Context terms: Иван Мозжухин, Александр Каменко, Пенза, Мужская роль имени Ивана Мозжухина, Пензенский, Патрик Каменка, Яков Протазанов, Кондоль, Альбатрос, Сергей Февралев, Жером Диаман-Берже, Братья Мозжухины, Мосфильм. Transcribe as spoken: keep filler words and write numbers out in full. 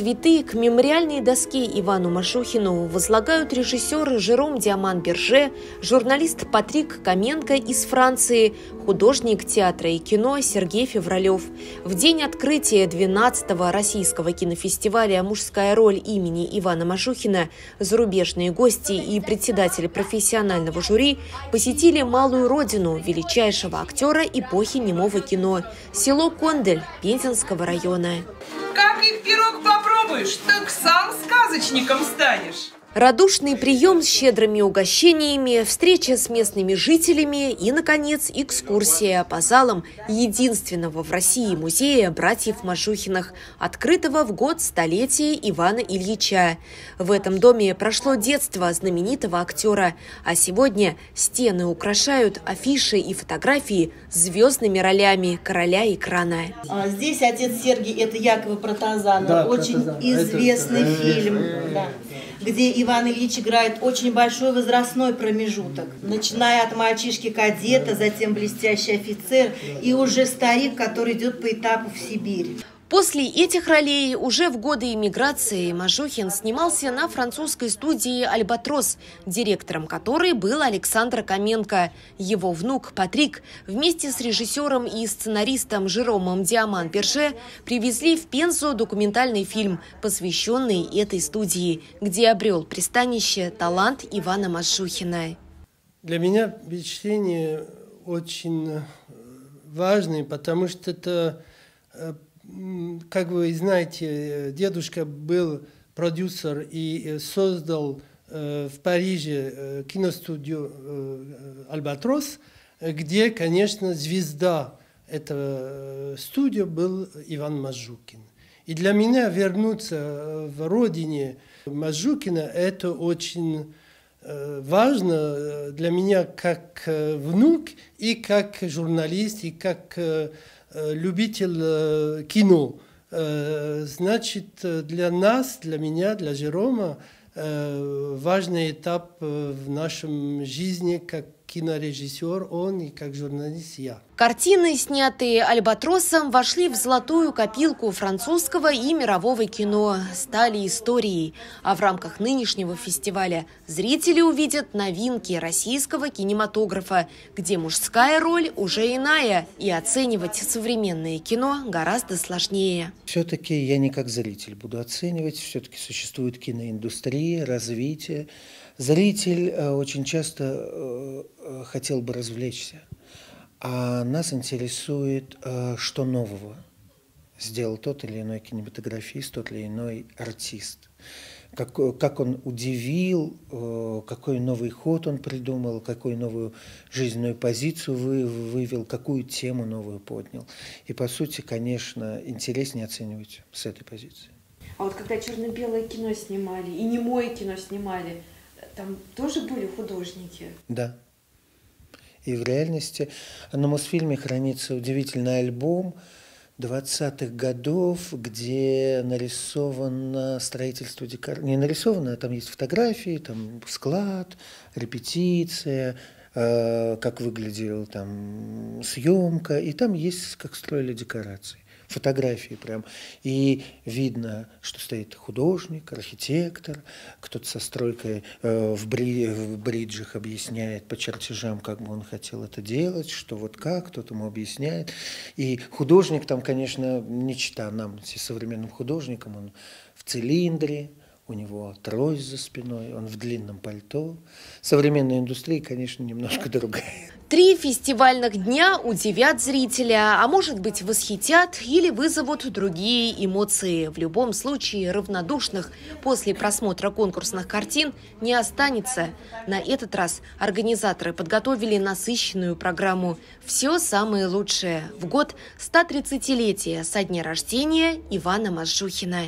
Цветы к мемориальной доске Ивану Мозжухину возлагают режиссеры Жером Диаман-Берже, журналист Патрик Каменка из Франции, художник театра и кино Сергей Февралев. В день открытия двенадцатого российского кинофестиваля «Мужская роль» имени Ивана Мозжухина зарубежные гости и председатель профессионального жюри посетили малую родину величайшего актера эпохи немого кино – село Кондоль Пензенского района. Как их пирог попробуешь, так сам сказочником станешь. Радушный прием с щедрыми угощениями, встреча с местными жителями и, наконец, экскурсия по залам единственного в России музея братьев Мозжухиных, открытого в год столетия Ивана Ильича. В этом доме прошло детство знаменитого актера, а сегодня стены украшают афиши и фотографии с звездными ролями короля экрана. Здесь «Отец Сергий» – это Якова Протазанова, да, очень Протазан. известный это... фильм. Да. Где Иван Ильич играет очень большой возрастной промежуток, начиная от мальчишки-кадета, затем блестящий офицер и уже старик, который идет по этапу в Сибирь. После этих ролей уже в годы эмиграции Мозжухин снимался на французской студии «Альбатрос», директором которой был Александр Каменко. Его внук Патрик вместе с режиссером и сценаристом Жеромом Диаман-Берже привезли в Пензу документальный фильм, посвященный этой студии, где обрел пристанище талант Ивана Мозжухина. Для меня впечатление очень важное, потому что это... Как вы знаете, дедушка был продюсер и создал в Париже киностудию «Альбатрос», где, конечно, звезда этого студии был Иван Мозжухин. И для меня вернуться в родине Мозжухина – это очень важно для меня как внук и как журналист, и как любитель кино. Значит, для нас, для меня, для Жерома важный этап в нашем жизни как кинорежиссер он и как журналист я. Картины, снятые «Альбатросом», вошли в золотую копилку французского и мирового кино, стали историей. А в рамках нынешнего фестиваля зрители увидят новинки российского кинематографа, где мужская роль уже иная, и оценивать современное кино гораздо сложнее. Все-таки я не как зритель буду оценивать, все-таки существует киноиндустрия, развитие. Зритель очень часто хотел бы развлечься. А нас интересует, что нового сделал тот или иной кинематографист, тот или иной артист. Как, как он удивил, какой новый ход он придумал, какую новую жизненную позицию вы, вывел, какую тему новую поднял. И, по сути, конечно, интереснее оценивать с этой позиции. А вот когда черно-белое кино снимали и немое кино снимали, там тоже были художники? Да. И в реальности на Мосфильме хранится удивительный альбом двадцатых годов, где нарисовано строительство декора... Не нарисовано, а там есть фотографии, там склад, репетиция, э, как выглядела там съемка. И там есть, как строили декорации. Фотографии прям. И видно, что стоит художник, архитектор, кто-то со стройкой э, в, бри, в бриджах объясняет по чертежам, как бы он хотел это делать, что вот как, кто-то ему объясняет. И художник там, конечно, не чита нам, современным художникам, он в цилиндре, у него трость за спиной, он в длинном пальто. Современная индустрия, конечно, немножко другая. Три фестивальных дня удивят зрителя, а может быть восхитят или вызовут другие эмоции. В любом случае равнодушных после просмотра конкурсных картин не останется. На этот раз организаторы подготовили насыщенную программу. Все самое лучшее в год сто тридцатилетия со дня рождения Ивана Мозжухина.